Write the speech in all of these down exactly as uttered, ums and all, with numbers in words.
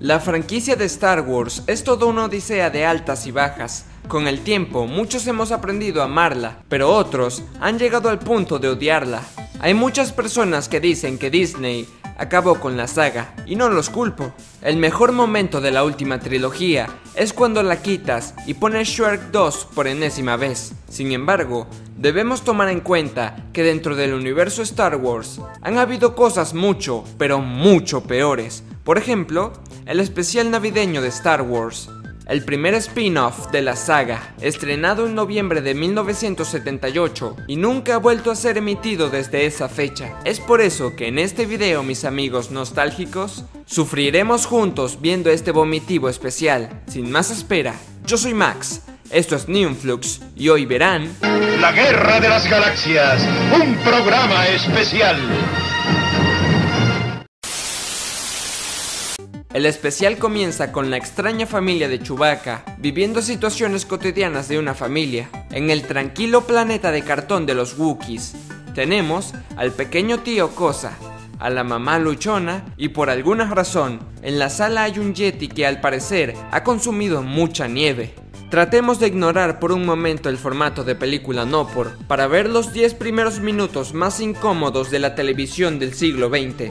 La franquicia de Star Wars es toda una odisea de altas y bajas. Con el tiempo, muchos hemos aprendido a amarla, pero otros han llegado al punto de odiarla. Hay muchas personas que dicen que Disney acabó con la saga, y no los culpo. El mejor momento de la última trilogía es cuando la quitas y pones Shrek dos por enésima vez. Sin embargo, debemos tomar en cuenta que dentro del universo Star Wars han habido cosas mucho, pero mucho peores. Por ejemplo, el especial navideño de Star Wars, el primer spin-off de la saga, estrenado en noviembre de mil novecientos setenta y ocho y nunca ha vuelto a ser emitido desde esa fecha. Es por eso que en este video, mis amigos nostálgicos, sufriremos juntos viendo este vomitivo especial. Sin más espera, yo soy Max, esto es Neonflux y hoy verán... La Guerra de las Galaxias, un programa especial. El especial comienza con la extraña familia de Chewbacca, viviendo situaciones cotidianas de una familia. En el tranquilo planeta de cartón de los Wookiees, tenemos al pequeño tío Cosa, a la mamá luchona y por alguna razón, en la sala hay un yeti que al parecer ha consumido mucha nieve. Tratemos de ignorar por un momento el formato de película Nopor para ver los diez primeros minutos más incómodos de la televisión del siglo veinte.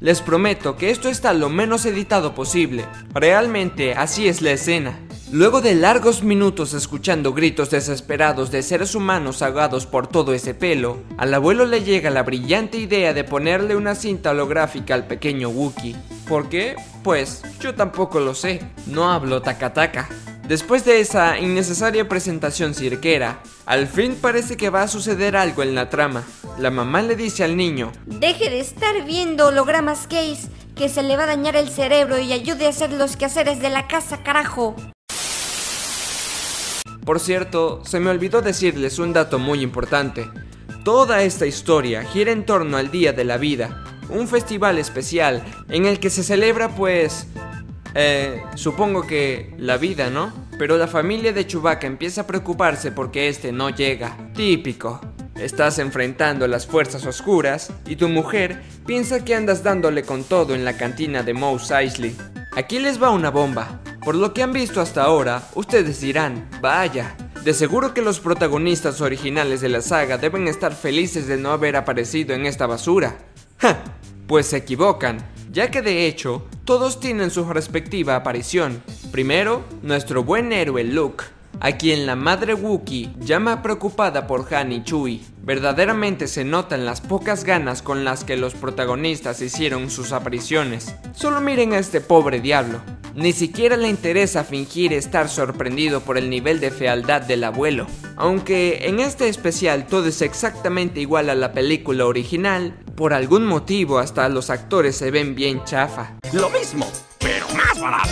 Les prometo que esto está lo menos editado posible. Realmente así es la escena. Luego de largos minutos escuchando gritos desesperados de seres humanos ahogados por todo ese pelo, al abuelo le llega la brillante idea de ponerle una cinta holográfica al pequeño Wookiee. ¿Por qué? Pues yo tampoco lo sé. No hablo tacataca. Después de esa innecesaria presentación cirquera, al fin parece que va a suceder algo en la trama. La mamá le dice al niño: deje de estar viendo hologramas gays, que se le va a dañar el cerebro, y ayude a hacer los quehaceres de la casa, carajo. Por cierto, se me olvidó decirles un dato muy importante. Toda esta historia gira en torno al Día de la Vida, un festival especial en el que se celebra pues... Eh, supongo que la vida, ¿no? Pero la familia de Chewbacca empieza a preocuparse porque este no llega. Típico. Estás enfrentando las fuerzas oscuras y tu mujer piensa que andas dándole con todo en la cantina de Mos Eisley. Aquí les va una bomba. Por lo que han visto hasta ahora, ustedes dirán: vaya. De seguro que los protagonistas originales de la saga deben estar felices de no haber aparecido en esta basura. ¡Ja! Pues se equivocan, ya que de hecho, todos tienen su respectiva aparición. Primero, nuestro buen héroe Luke, a quien la madre Wookiee llama preocupada por Han y Chewie. Verdaderamente se notan las pocas ganas con las que los protagonistas hicieron sus apariciones. Solo miren a este pobre diablo. Ni siquiera le interesa fingir estar sorprendido por el nivel de fealdad del abuelo. Aunque en este especial todo es exactamente igual a la película original, por algún motivo hasta los actores se ven bien chafa. Lo mismo, pero más barato.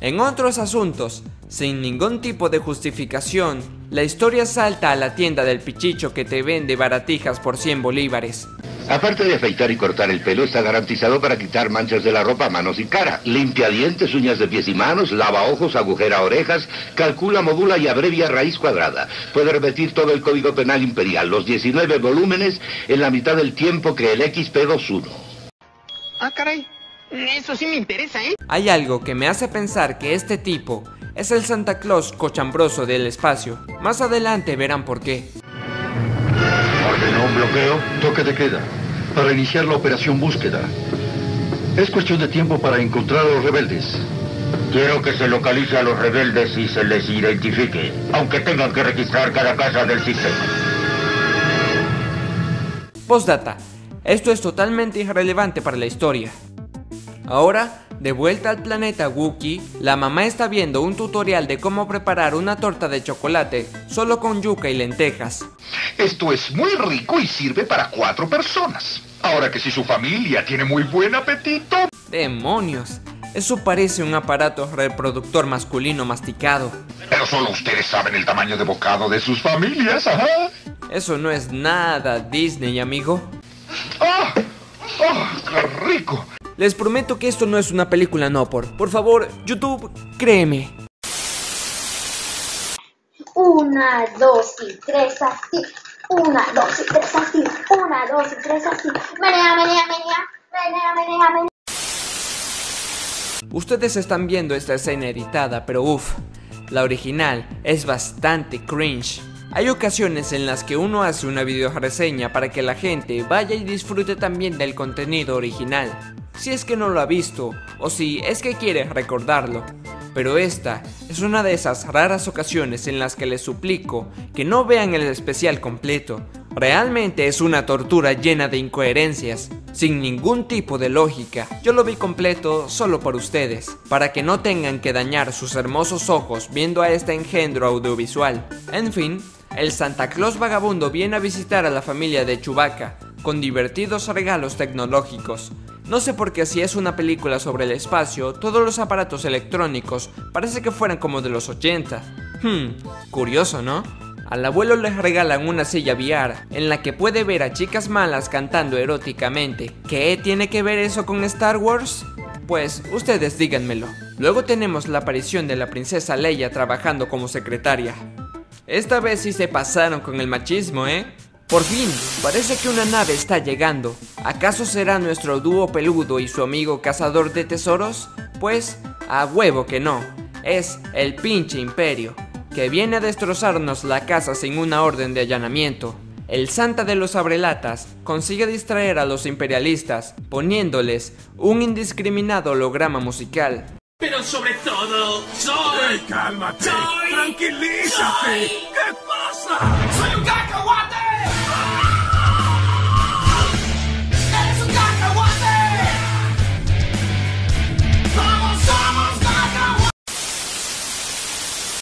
En otros asuntos, sin ningún tipo de justificación, la historia salta a la tienda del pichicho que te vende baratijas por cien bolívares. Aparte de afeitar y cortar el pelo, está garantizado para quitar manchas de la ropa, manos y cara. Limpia dientes, uñas de pies y manos, lava ojos, agujera orejas, calcula, modula y abrevia raíz cuadrada. Puede repetir todo el Código Penal Imperial, los diecinueve volúmenes, en la mitad del tiempo que el equis pe veintiuno. Ah, caray. Eso sí me interesa, ¿eh? Hay algo que me hace pensar que este tipo es el Santa Claus cochambroso del espacio. Más adelante verán por qué. Ordenó un bloqueo, toque de queda, para iniciar la operación búsqueda. Es cuestión de tiempo para encontrar a los rebeldes. Quiero que se localice a los rebeldes y se les identifique, aunque tengan que registrar cada casa del sistema. Postdata. Esto es totalmente irrelevante para la historia. Ahora, de vuelta al planeta Wookiee, la mamá está viendo un tutorial de cómo preparar una torta de chocolate solo con yuca y lentejas. Esto es muy rico y sirve para cuatro personas. Ahora que si su familia tiene muy buen apetito... ¡Demonios! Eso parece un aparato reproductor masculino masticado. Pero solo ustedes saben el tamaño de bocado de sus familias, ajá. Eso no es nada Disney, amigo. ¡Ah! ¡Ah! ¡Qué rico! Les prometo que esto no es una película, no, por... Por favor, YouTube, créeme. Una, dos y tres, así. Una, dos y tres, así. Una, dos y tres, así. Menea, menea, menea. Menea, menea, menea. Ustedes están viendo esta escena editada, pero uff, la original es bastante cringe. Hay ocasiones en las que uno hace una videoreseña para que la gente vaya y disfrute también del contenido original, si es que no lo ha visto, o si es que quiere recordarlo. Pero esta es una de esas raras ocasiones en las que les suplico que no vean el especial completo. Realmente es una tortura llena de incoherencias, sin ningún tipo de lógica. Yo lo vi completo solo por ustedes, para que no tengan que dañar sus hermosos ojos viendo a este engendro audiovisual. En fin, el Santa Claus vagabundo viene a visitar a la familia de Chewbacca, con divertidos regalos tecnológicos. No sé por qué, si es una película sobre el espacio, todos los aparatos electrónicos parece que fueran como de los ochenta. Hmm, curioso, ¿no? Al abuelo les regalan una silla V R en la que puede ver a chicas malas cantando eróticamente. ¿Qué tiene que ver eso con Star Wars? Pues ustedes díganmelo. Luego tenemos la aparición de la princesa Leia trabajando como secretaria. Esta vez sí se pasaron con el machismo, ¿eh? Por fin, parece que una nave está llegando. ¿Acaso será nuestro dúo peludo y su amigo cazador de tesoros? Pues, a huevo que no. Es el pinche imperio, que viene a destrozarnos la casa sin una orden de allanamiento. El Santa de los Abrelatas consigue distraer a los imperialistas poniéndoles un indiscriminado holograma musical. Pero sobre todo, soy... Hey, ¡cálmate! Soy, ¡tranquilízate! Soy, ¿qué pasa? ¡Soy un cacahuate! ¡Eres un cacahuate! ¡Vamos, somos cacahuates!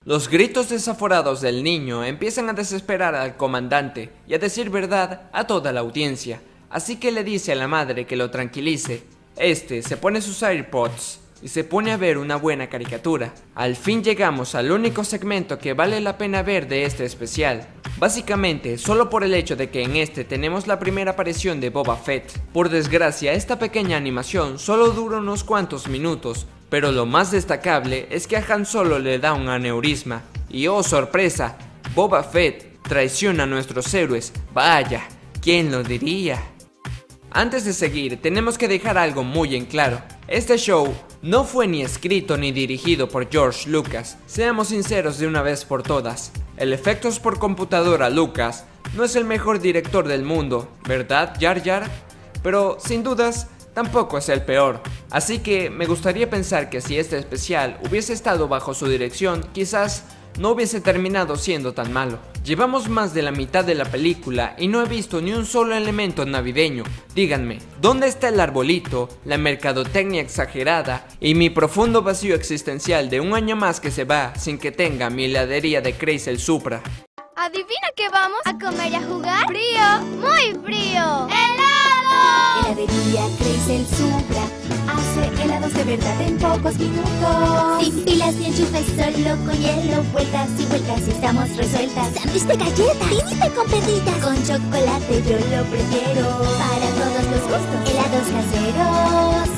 Los gritos desaforados del niño empiezan a desesperar al comandante y a decir verdad a toda la audiencia, así que le dice a la madre que lo tranquilice. Este se pone sus AirPods y se pone a ver una buena caricatura. Al fin llegamos al único segmento que vale la pena ver de este especial. Básicamente, solo por el hecho de que en este tenemos la primera aparición de Boba Fett. Por desgracia, esta pequeña animación solo dura unos cuantos minutos, pero lo más destacable es que a Han Solo le da un aneurisma. Y oh sorpresa, Boba Fett traiciona a nuestros héroes. Vaya, ¿quién lo diría? Antes de seguir, tenemos que dejar algo muy en claro. Este show no fue ni escrito ni dirigido por George Lucas. Seamos sinceros de una vez por todas. El efectos por computadora Lucas no es el mejor director del mundo, ¿verdad, Yar Yar? Pero sin dudas, tampoco es el peor. Así que me gustaría pensar que si este especial hubiese estado bajo su dirección, quizás no hubiese terminado siendo tan malo. Llevamos más de la mitad de la película y no he visto ni un solo elemento navideño. Díganme, ¿dónde está el arbolito, la mercadotecnia exagerada y mi profundo vacío existencial de un año más que se va sin que tenga mi heladería de Crazy el Supra? ¿Adivina qué vamos a comer y a jugar? ¡Frío! ¡Muy frío! ¡Helado! Heladería Crazy el Supra hace helados de verdad en pocos minutos. Sin pilas ni enchufes, solo con hielo. Vueltas y vueltas y estamos resueltas. Sándwich de galleta, vinita con perritas. Con chocolate yo lo prefiero. Para todos los gustos, helados caseros.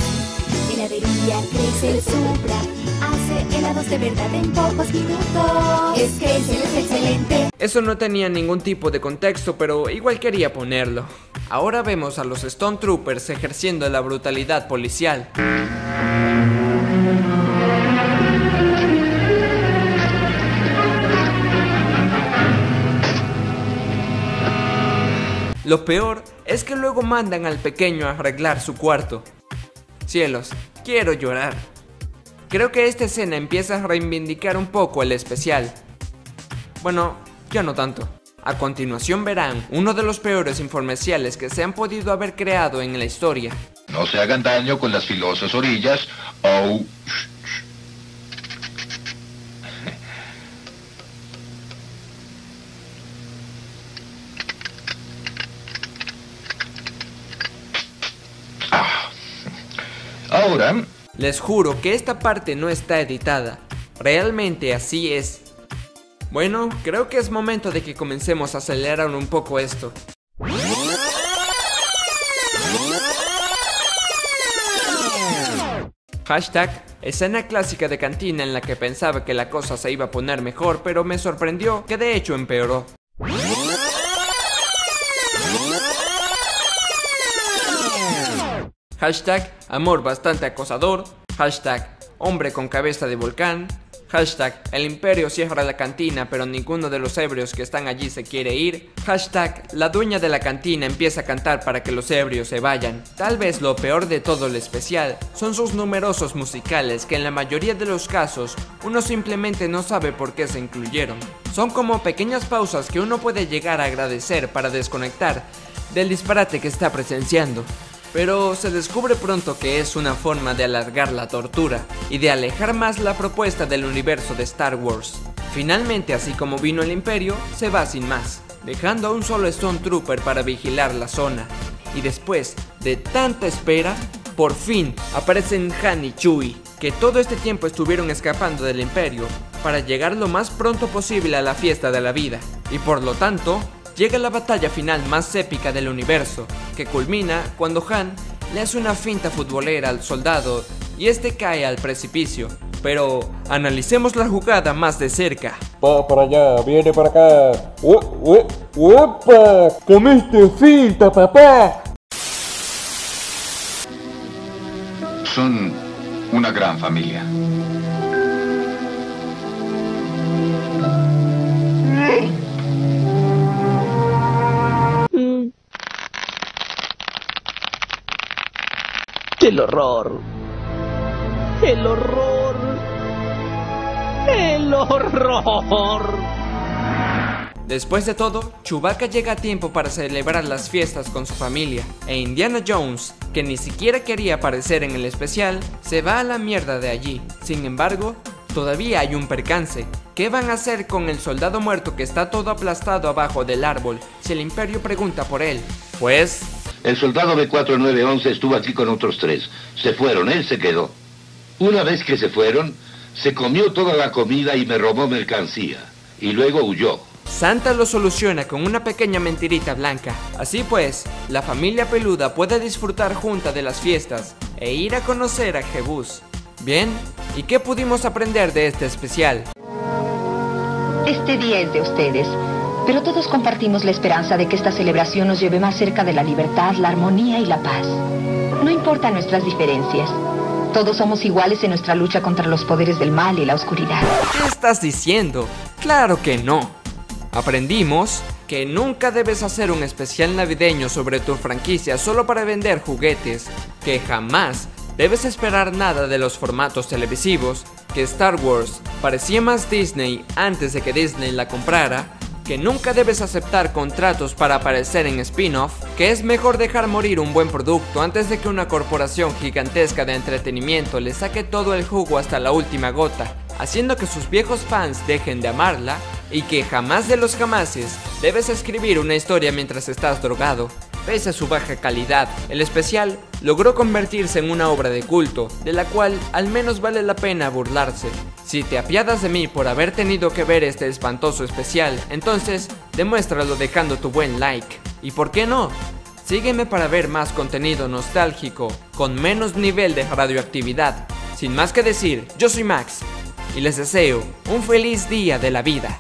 Heladería Crazy el Supra hace helados de verdad en pocos minutos. Es que es excelente. Eso no tenía ningún tipo de contexto, pero igual quería ponerlo. Ahora vemos a los Stone Troopers ejerciendo la brutalidad policial. Lo peor es que luego mandan al pequeño a arreglar su cuarto. Cielos, quiero llorar. Creo que esta escena empieza a reivindicar un poco el especial. Bueno, yo no tanto. A continuación verán uno de los peores infomerciales que se han podido haber creado en la historia. No se hagan daño con las filosas orillas. Oh. Ah. Ahora... Les juro que esta parte no está editada. Realmente así es. Bueno, creo que es momento de que comencemos a acelerar un poco esto. Hashtag, escena clásica de cantina en la que pensaba que la cosa se iba a poner mejor, pero me sorprendió que de hecho empeoró. Hashtag, amor bastante acosador. Hashtag, hombre con cabeza de volcán. Hashtag, el imperio cierra la cantina pero ninguno de los ebrios que están allí se quiere ir. Hashtag, la dueña de la cantina empieza a cantar para que los ebrios se vayan. Tal vez lo peor de todo el especial son sus numerosos musicales que en la mayoría de los casos uno simplemente no sabe por qué se incluyeron. Son como pequeñas pausas que uno puede llegar a agradecer para desconectar del disparate que está presenciando. Pero se descubre pronto que es una forma de alargar la tortura y de alejar más la propuesta del universo de Star Wars. Finalmente, así como vino el imperio, se va sin más, dejando a un solo Stone Trooper para vigilar la zona. Y después de tanta espera, por fin aparecen Han y Chewie, que todo este tiempo estuvieron escapando del imperio para llegar lo más pronto posible a la fiesta de la vida. Y por lo tanto, llega la batalla final más épica del universo, que culmina cuando Han le hace una finta futbolera al soldado y este cae al precipicio. Pero analicemos la jugada más de cerca. Va para allá, viene para acá. ¡Oh, oh, opa! ¡Comiste finta, papá! Son una gran familia. El horror, el horror, el horror. Después de todo, Chewbacca llega a tiempo para celebrar las fiestas con su familia, e Indiana Jones, que ni siquiera quería aparecer en el especial, se va a la mierda de allí. Sin embargo, todavía hay un percance. ¿Qué van a hacer con el soldado muerto que está todo aplastado abajo del árbol si el imperio pregunta por él? Pues... el soldado B cuatro nueve once estuvo aquí con otros tres. Se fueron, él se quedó. Una vez que se fueron, se comió toda la comida y me robó mercancía. Y luego huyó. Santa lo soluciona con una pequeña mentirita blanca. Así pues, la familia peluda puede disfrutar junta de las fiestas e ir a conocer a Jebus. Bien, ¿y qué pudimos aprender de este especial? Este día es de ustedes. Pero todos compartimos la esperanza de que esta celebración nos lleve más cerca de la libertad, la armonía y la paz. No importan nuestras diferencias. Todos somos iguales en nuestra lucha contra los poderes del mal y la oscuridad. ¿Qué estás diciendo? ¡Claro que no! Aprendimos que nunca debes hacer un especial navideño sobre tu franquicia solo para vender juguetes. Que jamás debes esperar nada de los formatos televisivos. Que Star Wars parecía más Disney antes de que Disney la comprara. Que nunca debes aceptar contratos para aparecer en spin-off, que es mejor dejar morir un buen producto antes de que una corporación gigantesca de entretenimiento le saque todo el jugo hasta la última gota, haciendo que sus viejos fans dejen de amarla, y que jamás de los jamases debes escribir una historia mientras estás drogado. Pese a su baja calidad, el especial logró convertirse en una obra de culto, de la cual al menos vale la pena burlarse. Si te apiadas de mí por haber tenido que ver este espantoso especial, entonces demuéstralo dejando tu buen like. ¿Y por qué no? Sígueme para ver más contenido nostálgico, con menos nivel de radioactividad. Sin más que decir, yo soy Max, y les deseo un feliz día de la vida.